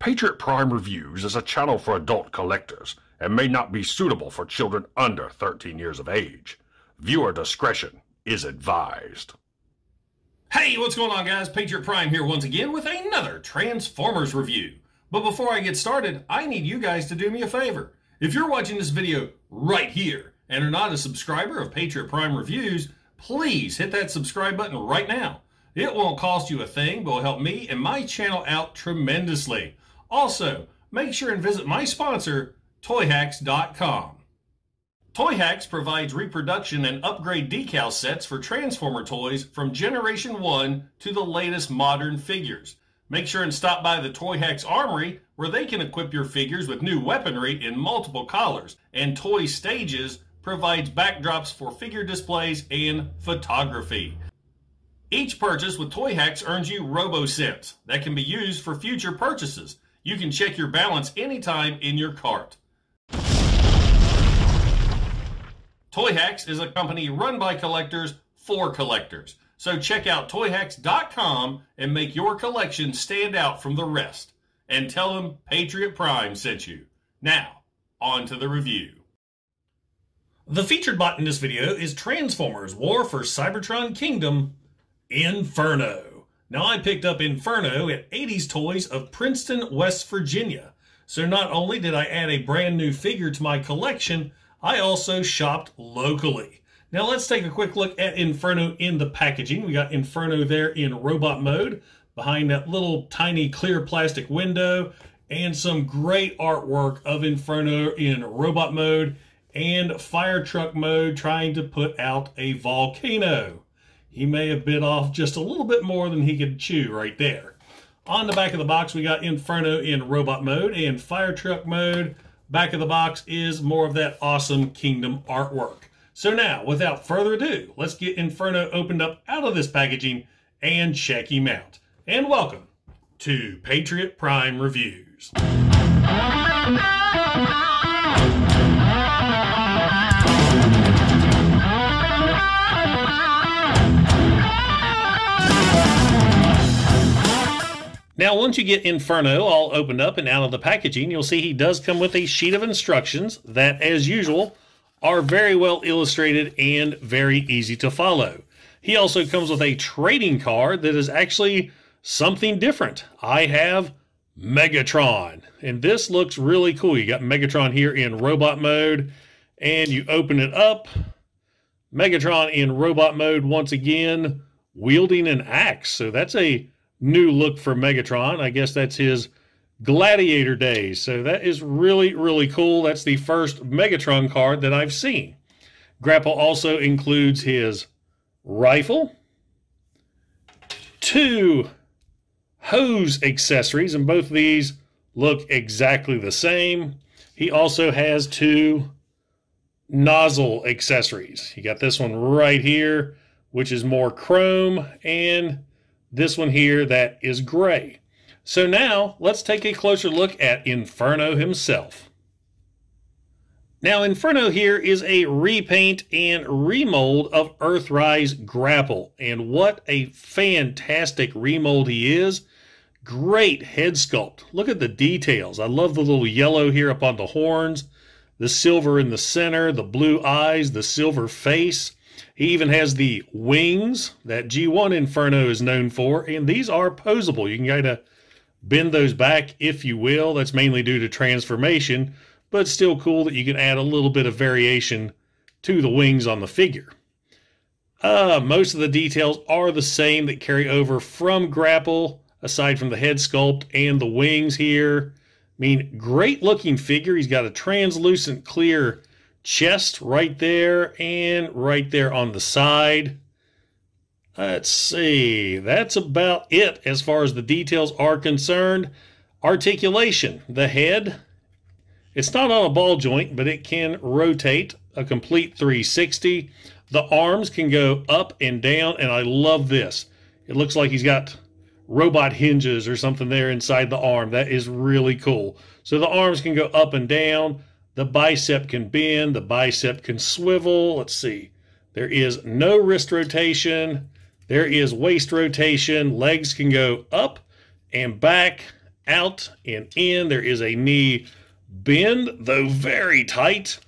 Patriot Prime Reviews is a channel for adult collectors and may not be suitable for children under 13 years of age. Viewer discretion is advised. Hey, what's going on, guys? Patriot Prime here once again with another Transformers review. But before I get started, I need you guys to do me a favor. If you're watching this video right here and are not a subscriber of Patriot Prime Reviews, please hit that subscribe button right now. It won't cost you a thing, but will help me and my channel out tremendously. Also, make sure and visit my sponsor, Toyhax.com. Toyhax provides reproduction and upgrade decal sets for Transformer toys from Generation 1 to the latest modern figures. Make sure and stop by the Toyhax Armory, where they can equip your figures with new weaponry in multiple colors, and Toy Stages provides backdrops for figure displays and photography. Each purchase with Toyhax earns you RoboSense that can be used for future purchases. You can check your balance anytime in your cart. Toyhax is a company run by collectors for collectors. So check out Toyhax.com and make your collection stand out from the rest. And tell them Patriot Prime sent you. Now, on to the review. The featured bot in this video is Transformers War for Cybertron Kingdom, Inferno. Now, I picked up Inferno at 80s Toys of Princeton, West Virginia. So not only did I add a brand new figure to my collection, I also shopped locally. Now let's take a quick look at Inferno in the packaging. We got Inferno there in robot mode behind that little tiny clear plastic window, and some great artwork of Inferno in robot mode and fire truck mode trying to put out a volcano. He may have bit off just a little bit more than he could chew right there. On the back of the box, we got Inferno in robot mode and fire truck mode. Back of the box is more of that awesome Kingdom artwork. So now, without further ado, let's get Inferno opened up out of this packaging and check him out. And welcome to Patriot Prime Reviews. Now, once you get Inferno all opened up and out of the packaging, you'll see he does come with a sheet of instructions that, as usual, are very well illustrated and very easy to follow. He also comes with a trading card that is actually something different. I have Megatron, and this looks really cool. You got Megatron here in robot mode, and you open it up. Megatron in robot mode once again, wielding an axe, so that's a new look for Megatron. I guess that's his Gladiator days. So that is really, really cool. That's the first Megatron card that I've seen. Grapple also includes his rifle, 2 hose accessories, and both of these look exactly the same. He also has 2 nozzle accessories. You got this one right here, which is more chrome, and this one here that is gray. So now let's take a closer look at Inferno himself. Now Inferno here is a repaint and remold of Earthrise Grapple, and what a fantastic remold he is. Great head sculpt. Look at the details. I love the little yellow here up on the horns, the silver in the center, the blue eyes, the silver face. He even has the wings that G1 Inferno is known for, and these are posable. You can kind of bend those back if you will. That's mainly due to transformation, but still cool that you can add a little bit of variation to the wings on the figure. Most of the details are the same that carry over from Grapple, aside from the head sculpt and the wings here. I mean, great looking figure. He's got a translucent clear chest right there and right there on the side. Let's see, that's about it as far as the details are concerned. Articulation, the head, it's not on a ball joint, but it can rotate a complete 360. The arms can go up and down, and I love this. It looks like he's got robot hinges or something there inside the arm. That is really cool. So the arms can go up and down. The bicep can bend, the bicep can swivel. Let's see. There is no wrist rotation. There is waist rotation. Legs can go up and back, out and in. There is a knee bend, though very tight.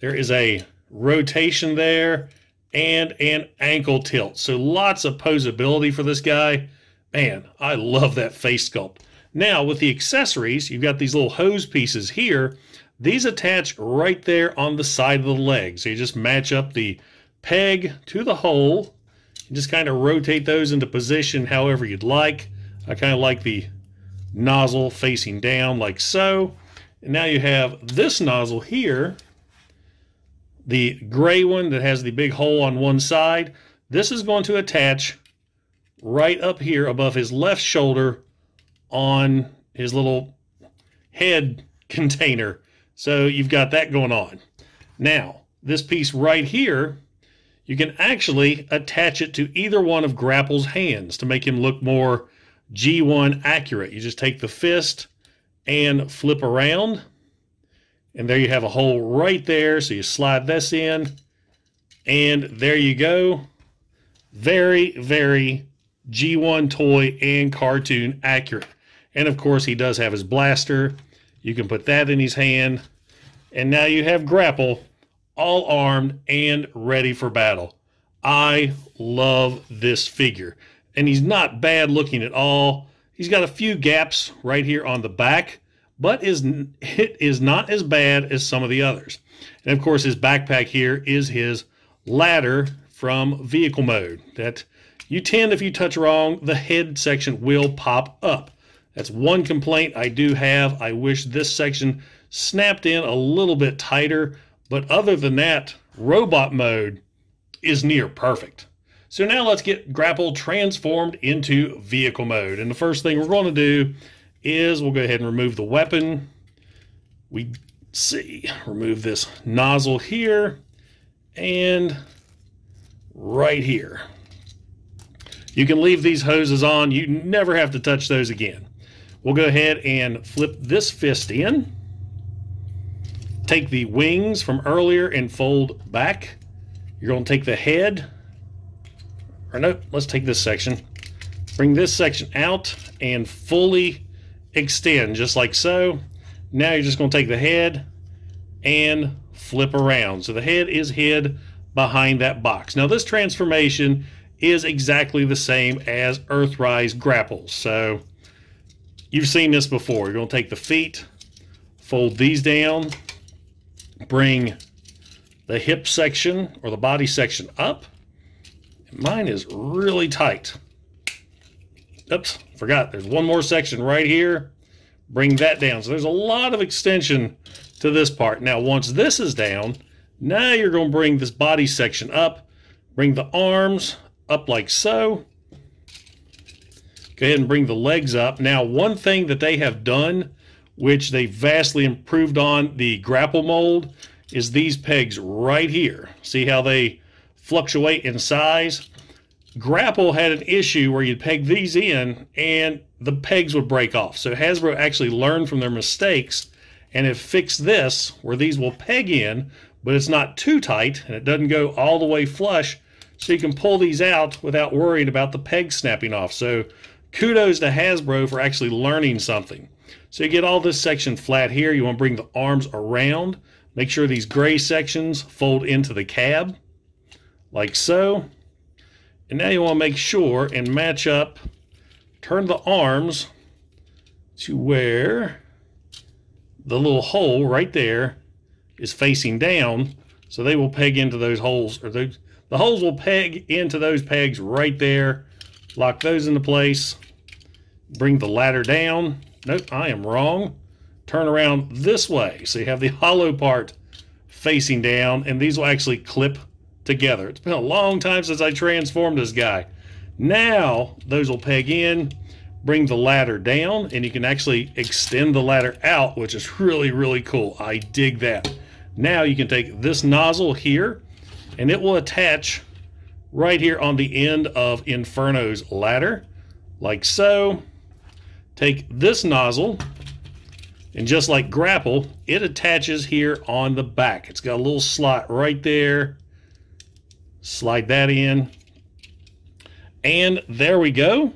There is a rotation there and an ankle tilt. So lots of posability for this guy. Man, I love that face sculpt. Now with the accessories, you've got these little hose pieces here. These attach right there on the side of the leg. So you just match up the peg to the hole and just kind of rotate those into position however you'd like. I kind of like the nozzle facing down like so. And now you have this nozzle here, the gray one that has the big hole on one side. This is going to attach right up here above his left shoulder on his little head container. So you've got that going on. Now, this piece right here, you can actually attach it to either one of Grapple's hands to make him look more G1 accurate. You just take the fist and flip around, and there you have a hole right there. So you slide this in, and there you go. Very, very G1 toy and cartoon accurate. And of course, he does have his blaster. You can put that in his hand, and now you have Grapple all armed and ready for battle. I love this figure, and he's not bad looking at all. He's got a few gaps right here on the back, but it is not as bad as some of the others. And of course, his backpack here is his ladder from vehicle mode that you tend, if you touch wrong, the head section will pop up. That's one complaint I do have. I wish this section snapped in a little bit tighter, but other than that, robot mode is near perfect. So now let's get Grapple transformed into vehicle mode. And the first thing we're going to do is we'll go ahead and remove the weapon. We see, remove this nozzle here and right here. You can leave these hoses on. You never have to touch those again. We'll go ahead and flip this fist in. Take the wings from earlier and fold back. You're going to take the head. Or no, let's take this section. Bring this section out and fully extend, just like so. Now you're just going to take the head and flip around. So the head is hid behind that box. Now this transformation is exactly the same as Earthrise Grapple. So you've seen this before. You're going to take the feet, fold these down, bring the hip section or the body section up. Mine is really tight. Oops, forgot. There's one more section right here. Bring that down. So there's a lot of extension to this part. Now, once this is down, now you're going to bring this body section up. Bring the arms up like so. Go ahead and bring the legs up. Now, one thing that they have done, which they vastly improved on the Grapple mold, is these pegs right here. See how they fluctuate in size. Grapple had an issue where you'd peg these in and the pegs would break off. So Hasbro actually learned from their mistakes and have fixed this where these will peg in, but it's not too tight and it doesn't go all the way flush. So you can pull these out without worrying about the peg snapping off. So kudos to Hasbro for actually learning something. So you get all this section flat here. You want to bring the arms around. Make sure these gray sections fold into the cab, like so. And now you want to make sure and match up, turn the arms to where the little hole right there is facing down. So they will peg into those holes, or the holes will peg into those pegs right there. Lock those into place. Bring the ladder down. Nope, I am wrong. Turn around this way. So you have the hollow part facing down, and these will actually clip together. It's been a long time since I transformed this guy. Now those will peg in, bring the ladder down, and you can actually extend the ladder out, which is really, really cool. I dig that. Now you can take this nozzle here, and it will attach right here on the end of Inferno's ladder, like so. Take this nozzle, and just like Grapple, it attaches here on the back. It's got a little slot right there. Slide that in, and there we go.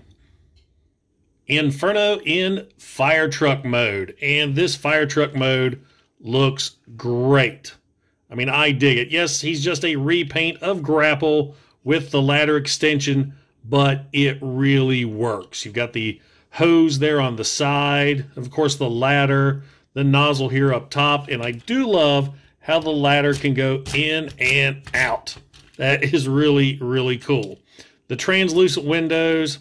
Inferno in fire truck mode, and this fire truck mode looks great. I mean, I dig it. Yes, he's just a repaint of Grapple with the ladder extension, but it really works. You've got the hose there on the side, of course the ladder, the nozzle here up top, and I do love how the ladder can go in and out. That is really, really cool. The translucent windows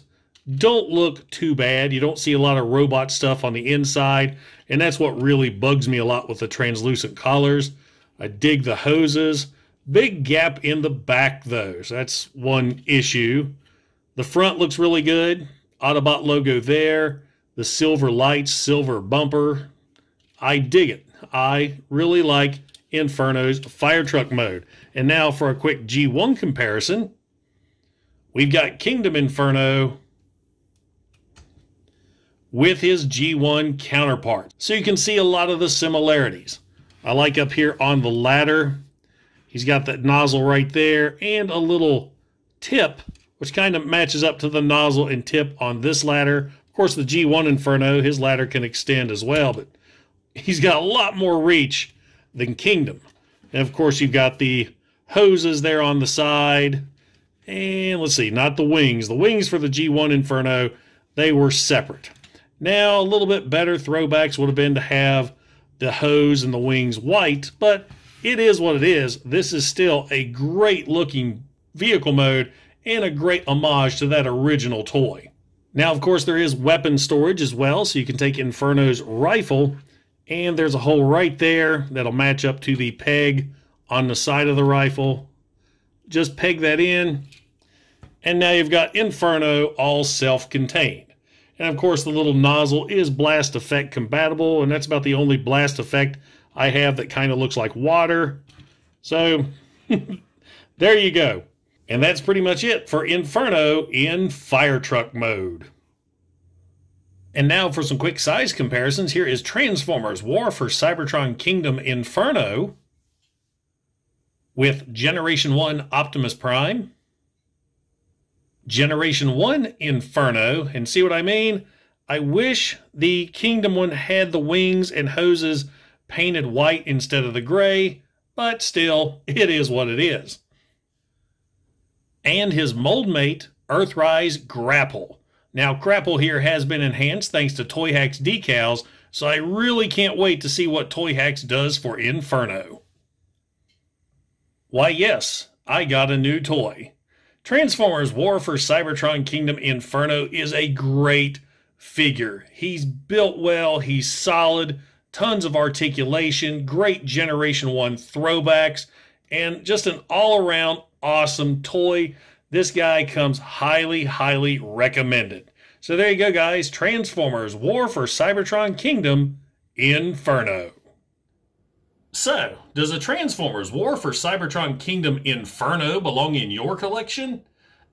don't look too bad. You don't see a lot of robot stuff on the inside, and that's what really bugs me a lot with the translucent collars. I dig the hoses. Big gap in the back though, so that's one issue. The front looks really good. Autobot logo there. The silver lights, silver bumper. I dig it. I really like Inferno's fire truck mode. And now for a quick G1 comparison. We've got Kingdom Inferno with his G1 counterpart. So you can see a lot of the similarities. I like up here on the ladder, he's got that nozzle right there and a little tip, which kind of matches up to the nozzle and tip on this ladder. Of course, the G1 Inferno, his ladder can extend as well, but he's got a lot more reach than Kingdom. And of course, you've got the hoses there on the side. And let's see, not the wings. The wings for the G1 Inferno, they were separate. Now, a little bit better throwbacks would have been to have the hose and the wings white, but it is what it is. This is still a great looking vehicle mode and a great homage to that original toy. Now, of course, there is weapon storage as well, so you can take Inferno's rifle, and there's a hole right there that'll match up to the peg on the side of the rifle. Just peg that in, and now you've got Inferno all self-contained. And of course, the little nozzle is blast effect compatible, and that's about the only blast effect I have that kind of looks like water. So there you go. And that's pretty much it for Inferno in fire truck mode. And now for some quick size comparisons. Here is Transformers War for Cybertron Kingdom Inferno with Generation 1 Optimus Prime. Generation 1 Inferno, and see what I mean? I wish the Kingdom one had the wings and hoses painted white instead of the gray, but still, it is what it is. And his mold mate, Earthrise Grapple. Now, Grapple here has been enhanced thanks to Toyhax decals, so I really can't wait to see what Toyhax does for Inferno. Why, yes, I got a new toy. Transformers War for Cybertron Kingdom Inferno is a great figure. He's built well, he's solid, tons of articulation, great Generation 1 throwbacks, and just an all-around awesome toy. This guy comes highly, highly recommended. So there you go, guys. Transformers War for Cybertron Kingdom Inferno. So, does the Transformers War for Cybertron Kingdom Inferno belong in your collection?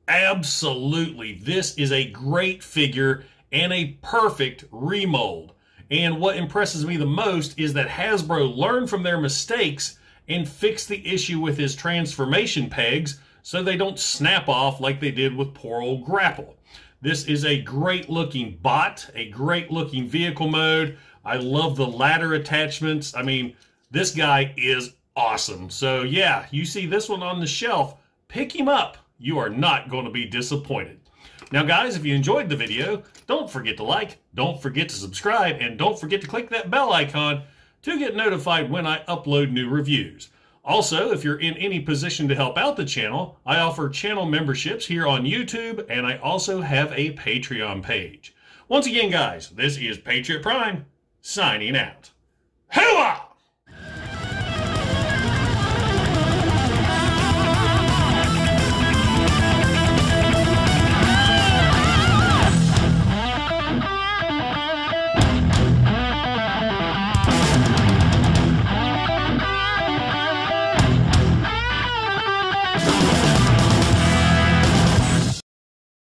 Absolutely. This is a great figure and a perfect remold. And what impresses me the most is that Hasbro learned from their mistakes and fixed the issue with his transformation pegs so they don't snap off like they did with poor old Grapple. This is a great looking bot, a great looking vehicle mode. I love the ladder attachments. I mean, this guy is awesome. So yeah, you see this one on the shelf, pick him up. You are not going to be disappointed. Now guys, if you enjoyed the video, don't forget to like, don't forget to subscribe, and don't forget to click that bell icon to get notified when I upload new reviews. Also, if you're in any position to help out the channel, I offer channel memberships here on YouTube, and I also have a Patreon page. Once again, guys, this is Patriot Prime, signing out. Hoo-ah!